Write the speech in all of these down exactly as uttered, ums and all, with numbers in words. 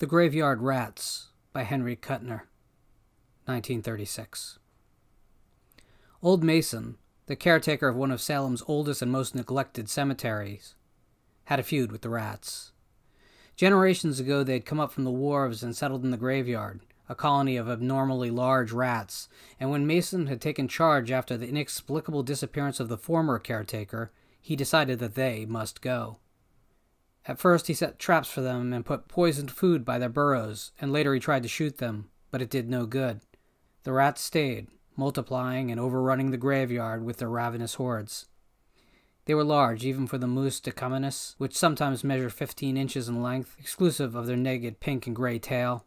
The Graveyard Rats by Henry Kuttner, nineteen thirty-six. Old Mason, the caretaker of one of Salem's oldest and most neglected cemeteries, had a feud with the rats. Generations ago they had come up from the wharves and settled in the graveyard, a colony of abnormally large rats, and when Mason had taken charge after the inexplicable disappearance of the former caretaker, he decided that they must go. At first he set traps for them and put poisoned food by their burrows, and later he tried to shoot them, but it did no good. The rats stayed, multiplying and overrunning the graveyard with their ravenous hordes. They were large, even for the mus decumanus, which sometimes measured fifteen inches in length, exclusive of their naked pink and gray tail.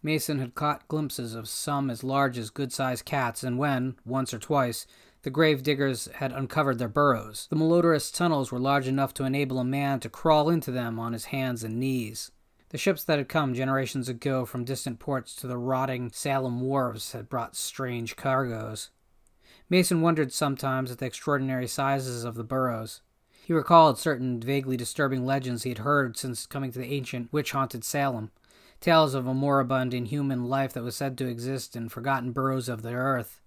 Mason had caught glimpses of some as large as good-sized cats, and when, once or twice, the grave diggers had uncovered their burrows, the malodorous tunnels were large enough to enable a man to crawl into them on his hands and knees. The ships that had come generations ago from distant ports to the rotting Salem wharves had brought strange cargoes. Mason wondered sometimes at the extraordinary sizes of the burrows. He recalled certain vaguely disturbing legends he had heard since coming to the ancient, witch-haunted Salem, tales of a moribund inhuman life that was said to exist in forgotten burrows of the earth.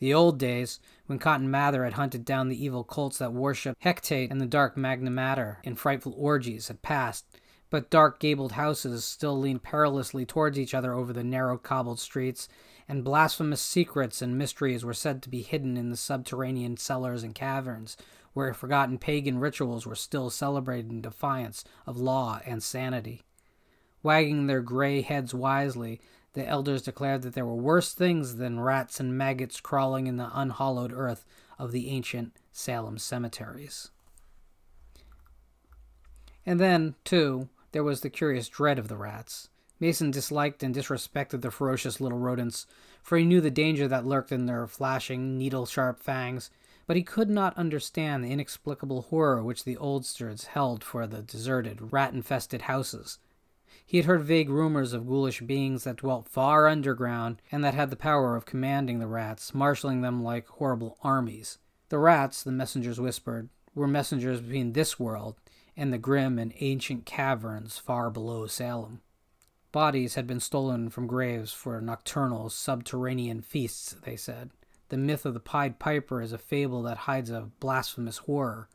The old days, when Cotton Mather had hunted down the evil cults that worshipped Hecate and the dark magna mater in frightful orgies, had passed, but dark gabled houses still leaned perilously towards each other over the narrow cobbled streets, and blasphemous secrets and mysteries were said to be hidden in the subterranean cellars and caverns, where forgotten pagan rituals were still celebrated in defiance of law and sanity. Wagging their gray heads wisely, the elders declared that there were worse things than rats and maggots crawling in the unhollowed earth of the ancient Salem cemeteries. And then, too, there was the curious dread of the rats. Mason disliked and disrespected the ferocious little rodents, for he knew the danger that lurked in their flashing, needle-sharp fangs, but he could not understand the inexplicable horror which the oldsters held for the deserted, rat-infested houses. He had heard vague rumors of ghoulish beings that dwelt far underground and that had the power of commanding the rats, marshalling them like horrible armies. The rats, the messengers whispered, were messengers between this world and the grim and ancient caverns far below Salem. Bodies had been stolen from graves for nocturnal, subterranean feasts, they said. The myth of the Pied Piper is a fable that hides a blasphemous horror,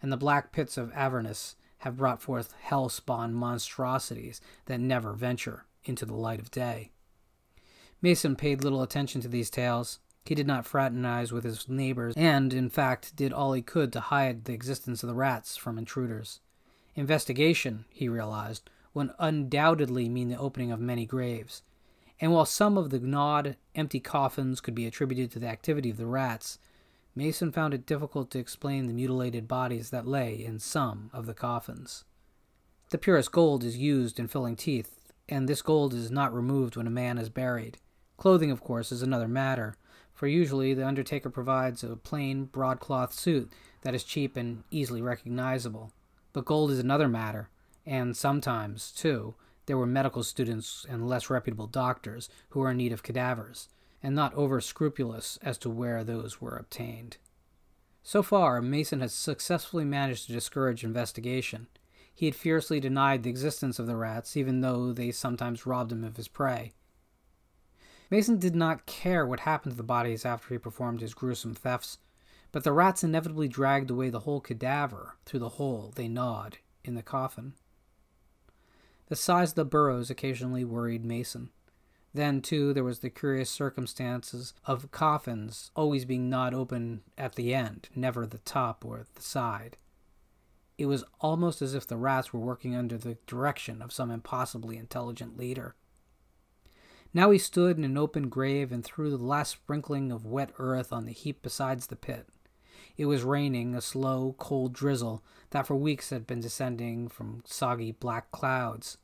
and the black pits of Avernus have brought forth hell-spawn monstrosities that never venture into the light of day. Mason paid little attention to these tales. He did not fraternize with his neighbors and, in fact, did all he could to hide the existence of the rats from intruders. Investigation, he realized, would undoubtedly mean the opening of many graves. And while some of the gnawed, empty coffins could be attributed to the activity of the rats, Mason found it difficult to explain the mutilated bodies that lay in some of the coffins. The purest gold is used in filling teeth, and this gold is not removed when a man is buried. Clothing, of course, is another matter, for usually the undertaker provides a plain, broadcloth suit that is cheap and easily recognizable. But gold is another matter, and sometimes, too, there were medical students and less reputable doctors who were in need of cadavers, and not over-scrupulous as to where those were obtained. So far, Mason had successfully managed to discourage investigation. He had fiercely denied the existence of the rats, even though they sometimes robbed him of his prey. Mason did not care what happened to the bodies after he performed his gruesome thefts, but the rats inevitably dragged away the whole cadaver through the hole they gnawed in the coffin. The size of the burrows occasionally worried Mason. Then, too, there was the curious circumstances of coffins always being gnawed open at the end, never the top or the side. It was almost as if the rats were working under the direction of some impossibly intelligent leader. Now he stood in an open grave and threw the last sprinkling of wet earth on the heap beside the pit. It was raining, a slow, cold drizzle that for weeks had been descending from soggy black clouds.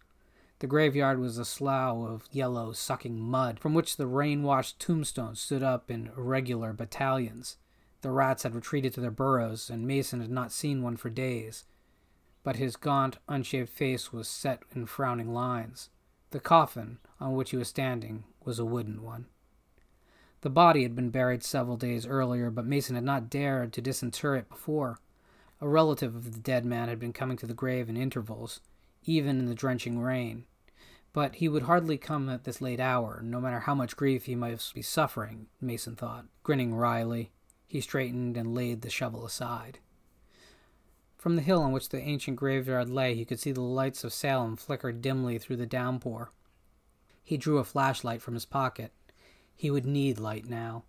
The graveyard was a slough of yellow, sucking mud, from which the rain-washed tombstones stood up in irregular battalions. The rats had retreated to their burrows, and Mason had not seen one for days. But his gaunt, unshaved face was set in frowning lines. The coffin on which he was standing was a wooden one. The body had been buried several days earlier, but Mason had not dared to disinter it before. A relative of the dead man had been coming to the grave in intervals, even in the drenching rain. But he would hardly come at this late hour, no matter how much grief he might be suffering, Mason thought. Grinning wryly, he straightened and laid the shovel aside. From the hill on which the ancient graveyard lay, he could see the lights of Salem flicker dimly through the downpour. He drew a flashlight from his pocket. He would need light now.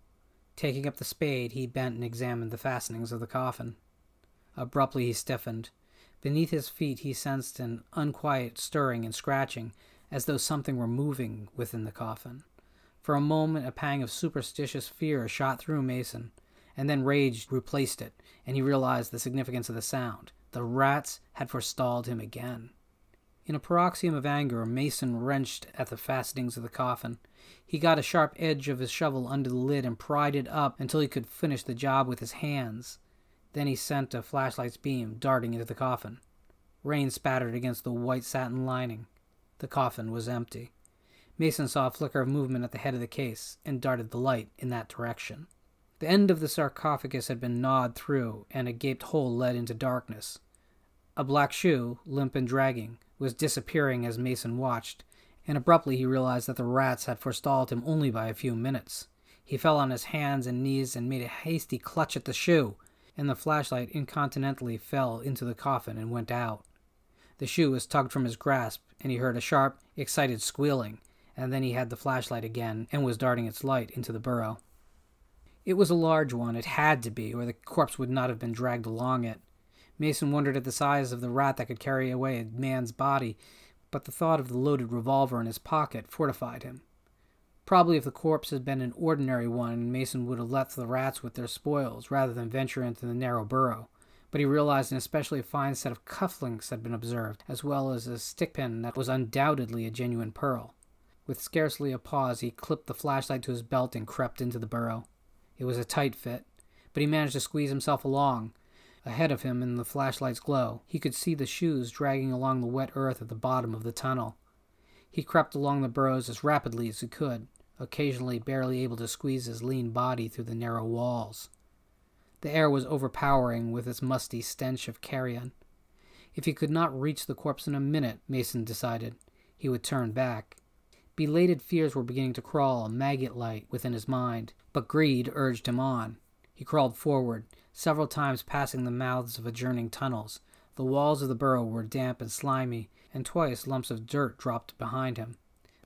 Taking up the spade, he bent and examined the fastenings of the coffin. Abruptly he stiffened. Beneath his feet he sensed an unquiet stirring and scratching, as though something were moving within the coffin. For a moment a pang of superstitious fear shot through Mason, and then rage replaced it, and he realized the significance of the sound. The rats had forestalled him again. In a paroxysm of anger, Mason wrenched at the fastenings of the coffin. He got a sharp edge of his shovel under the lid and pried it up until he could finish the job with his hands. Then he sent a flashlight's beam darting into the coffin. Rain spattered against the white satin lining. The coffin was empty. Mason saw a flicker of movement at the head of the case and darted the light in that direction. The end of the sarcophagus had been gnawed through, and a gaped hole led into darkness. A black shoe, limp and dragging, was disappearing as Mason watched, and abruptly he realized that the rats had forestalled him only by a few minutes. He fell on his hands and knees and made a hasty clutch at the shoe, and the flashlight incontinently fell into the coffin and went out. The shoe was tugged from his grasp, and he heard a sharp, excited squealing, and then he had the flashlight again and was darting its light into the burrow. It was a large one, it had to be, or the corpse would not have been dragged along it. Mason wondered at the size of the rat that could carry away a man's body, but the thought of the loaded revolver in his pocket fortified him. Probably if the corpse had been an ordinary one, Mason would have let the rats with their spoils rather than venture into the narrow burrow, but he realized an especially fine set of cufflinks had been observed, as well as a stickpin that was undoubtedly a genuine pearl. With scarcely a pause, he clipped the flashlight to his belt and crept into the burrow. It was a tight fit, but he managed to squeeze himself along. Ahead of him, in the flashlight's glow, he could see the shoes dragging along the wet earth at the bottom of the tunnel. He crept along the burrows as rapidly as he could, occasionally barely able to squeeze his lean body through the narrow walls. The air was overpowering with its musty stench of carrion. If he could not reach the corpse in a minute, Mason decided, he would turn back. Belated fears were beginning to crawl, maggot-like, within his mind, but greed urged him on. He crawled forward, several times passing the mouths of adjoining tunnels. The walls of the burrow were damp and slimy, and twice lumps of dirt dropped behind him.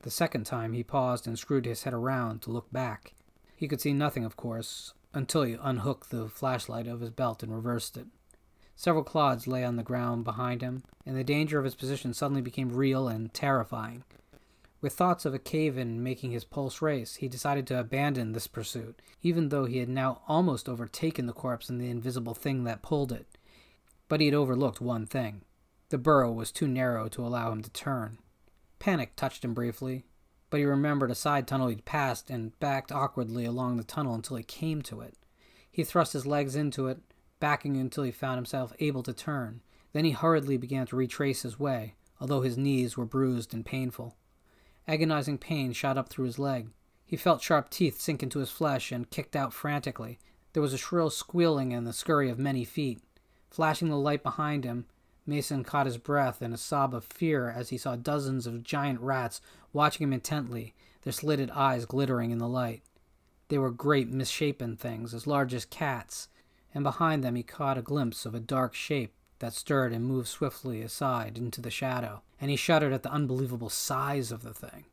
The second time he paused and screwed his head around to look back. He could see nothing, of course, until he unhooked the flashlight of his belt and reversed it. Several clods lay on the ground behind him, and the danger of his position suddenly became real and terrifying. With thoughts of a cave-in making his pulse race, he decided to abandon this pursuit, even though he had now almost overtaken the corpse and the invisible thing that pulled it. But he had overlooked one thing. The burrow was too narrow to allow him to turn. Panic touched him briefly, but he remembered a side tunnel he'd passed and backed awkwardly along the tunnel until he came to it. He thrust his legs into it, backing until he found himself able to turn. Then he hurriedly began to retrace his way, although his knees were bruised and painful. Agonizing pain shot up through his leg. He felt sharp teeth sink into his flesh and kicked out frantically. There was a shrill squealing and the scurry of many feet. Flashing the light behind him, Mason caught his breath in a sob of fear as he saw dozens of giant rats watching him intently, their slitted eyes glittering in the light. They were great misshapen things, as large as cats, and behind them he caught a glimpse of a dark shape that stirred and moved swiftly aside into the shadow, and he shuddered at the unbelievable size of the thing.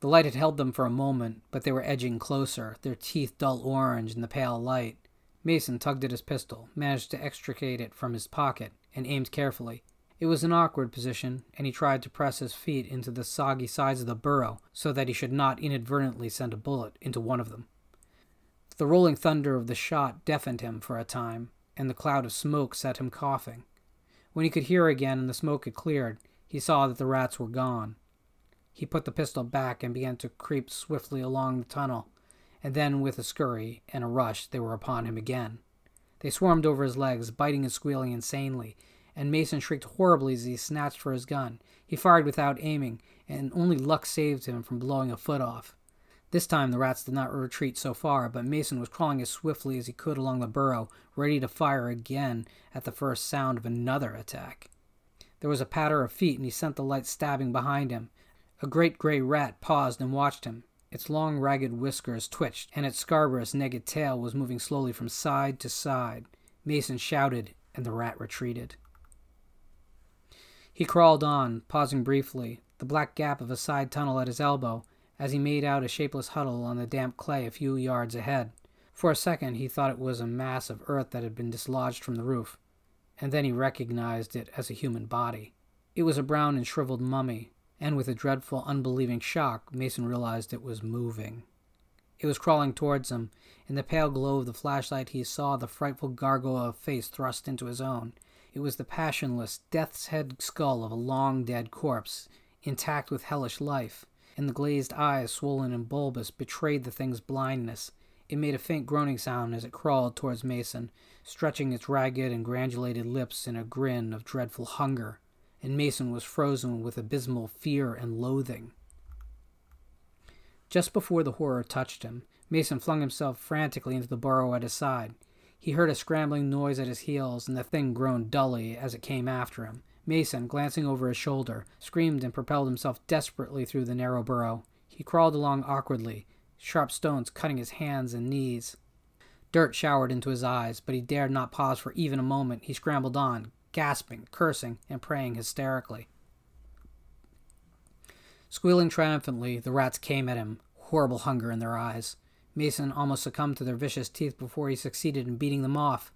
The light had held them for a moment, but they were edging closer, their teeth dull orange in the pale light. Mason tugged at his pistol, managed to extricate it from his pocket, and aimed carefully. It was an awkward position, and he tried to press his feet into the soggy sides of the burrow so that he should not inadvertently send a bullet into one of them. The rolling thunder of the shot deafened him for a time, and the cloud of smoke set him coughing. When he could hear again and the smoke had cleared, he saw that the rats were gone. He put the pistol back and began to creep swiftly along the tunnel, and then with a scurry and a rush they were upon him again. They swarmed over his legs, biting and squealing insanely, and Mason shrieked horribly as he snatched for his gun. He fired without aiming, and only luck saved him from blowing a foot off. This time the rats did not retreat so far, but Mason was crawling as swiftly as he could along the burrow, ready to fire again at the first sound of another attack. There was a patter of feet, and he sent the light stabbing behind him. A great gray rat paused and watched him. Its long ragged whiskers twitched, and its scarberous naked tail was moving slowly from side to side. Mason shouted, and the rat retreated. He crawled on, pausing briefly, the black gap of a side tunnel at his elbow, as he made out a shapeless huddle on the damp clay a few yards ahead. For a second he thought it was a mass of earth that had been dislodged from the roof, and then he recognized it as a human body. It was a brown and shriveled mummy, and with a dreadful, unbelieving shock, Mason realized it was moving. It was crawling towards him. In the pale glow of the flashlight he saw the frightful gargoyle of a face thrust into his own. It was the passionless, death's head skull of a long-dead corpse, intact with hellish life, and the glazed eyes, swollen and bulbous, betrayed the thing's blindness. It made a faint groaning sound as it crawled towards Mason, stretching its ragged and granulated lips in a grin of dreadful hunger, and Mason was frozen with abysmal fear and loathing. Just before the horror touched him, Mason flung himself frantically into the burrow at his side. He heard a scrambling noise at his heels, and the thing groaned dully as it came after him. Mason, glancing over his shoulder, screamed and propelled himself desperately through the narrow burrow. He crawled along awkwardly, sharp stones cutting his hands and knees. Dirt showered into his eyes, but he dared not pause for even a moment. He scrambled on, gasping, cursing, and praying hysterically. Squealing triumphantly, the rats came at him, horrible hunger in their eyes. Mason almost succumbed to their vicious teeth before he succeeded in beating them off.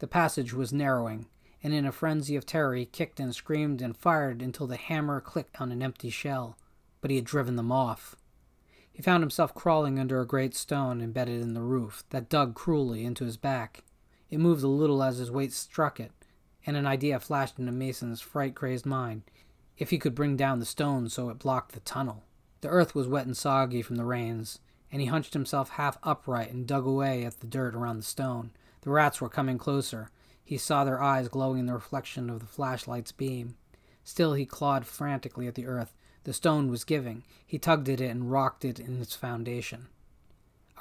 The passage was narrowing, and in a frenzy of terror he kicked and screamed and fired until the hammer clicked on an empty shell, but he had driven them off. He found himself crawling under a great stone embedded in the roof that dug cruelly into his back. It moved a little as his weight struck it, and an idea flashed into Mason's fright-crazed mind. If he could bring down the stone so it blocked the tunnel. The earth was wet and soggy from the rains, and he hunched himself half upright and dug away at the dirt around the stone. The rats were coming closer. He saw their eyes glowing in the reflection of the flashlight's beam. Still he clawed frantically at the earth. The stone was giving. He tugged at it and rocked it in its foundation.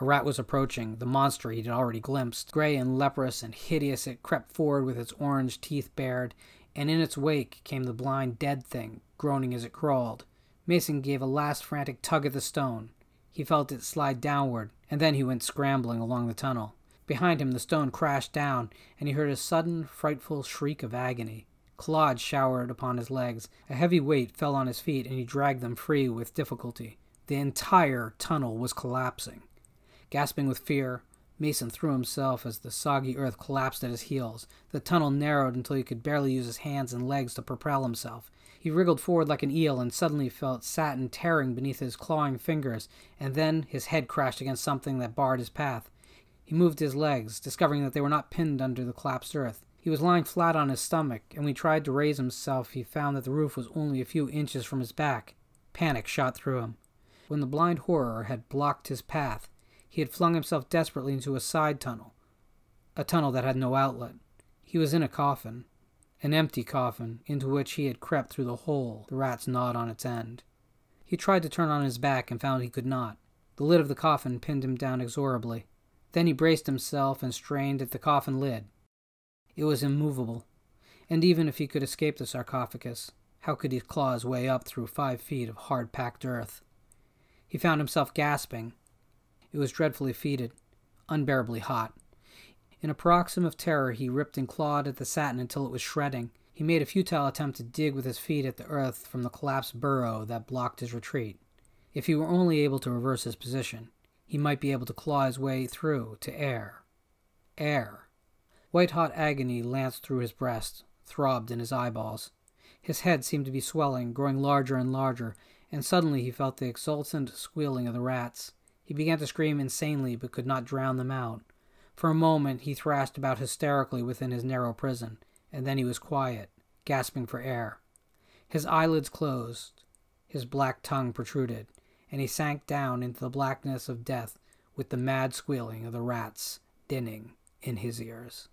A rat was approaching, the monster he had already glimpsed. Gray and leprous and hideous, it crept forward with its orange teeth bared, and in its wake came the blind dead thing, groaning as it crawled. Mason gave a last frantic tug at the stone. He felt it slide downward, and then he went scrambling along the tunnel. Behind him the stone crashed down, and he heard a sudden, frightful shriek of agony. Clods showered upon his legs. A heavy weight fell on his feet, and he dragged them free with difficulty. The entire tunnel was collapsing. Gasping with fear, Mason threw himself as the soggy earth collapsed at his heels. The tunnel narrowed until he could barely use his hands and legs to propel himself. He wriggled forward like an eel and suddenly felt satin tearing beneath his clawing fingers, and then his head crashed against something that barred his path. He moved his legs, discovering that they were not pinned under the collapsed earth. He was lying flat on his stomach, and when he tried to raise himself, he found that the roof was only a few inches from his back. Panic shot through him. When the blind horror had blocked his path, he had flung himself desperately into a side tunnel, a tunnel that had no outlet. He was in a coffin, an empty coffin, into which he had crept through the hole the rats gnawed on its end. He tried to turn on his back and found he could not. The lid of the coffin pinned him down inexorably. Then he braced himself and strained at the coffin lid. It was immovable, and even if he could escape the sarcophagus, how could he claw his way up through five feet of hard-packed earth? He found himself gasping. It was dreadfully fetid, unbearably hot. In a paroxysm of terror, he ripped and clawed at the satin until it was shredding. He made a futile attempt to dig with his feet at the earth from the collapsed burrow that blocked his retreat. If he were only able to reverse his position, he might be able to claw his way through to air. Air. White-hot agony lanced through his breast, throbbed in his eyeballs. His head seemed to be swelling, growing larger and larger, and suddenly he felt the exultant squealing of the rats. He began to scream insanely, but could not drown them out. For a moment he thrashed about hysterically within his narrow prison, and then he was quiet, gasping for air. His eyelids closed, his black tongue protruded, and he sank down into the blackness of death with the mad squealing of the rats dinning in his ears.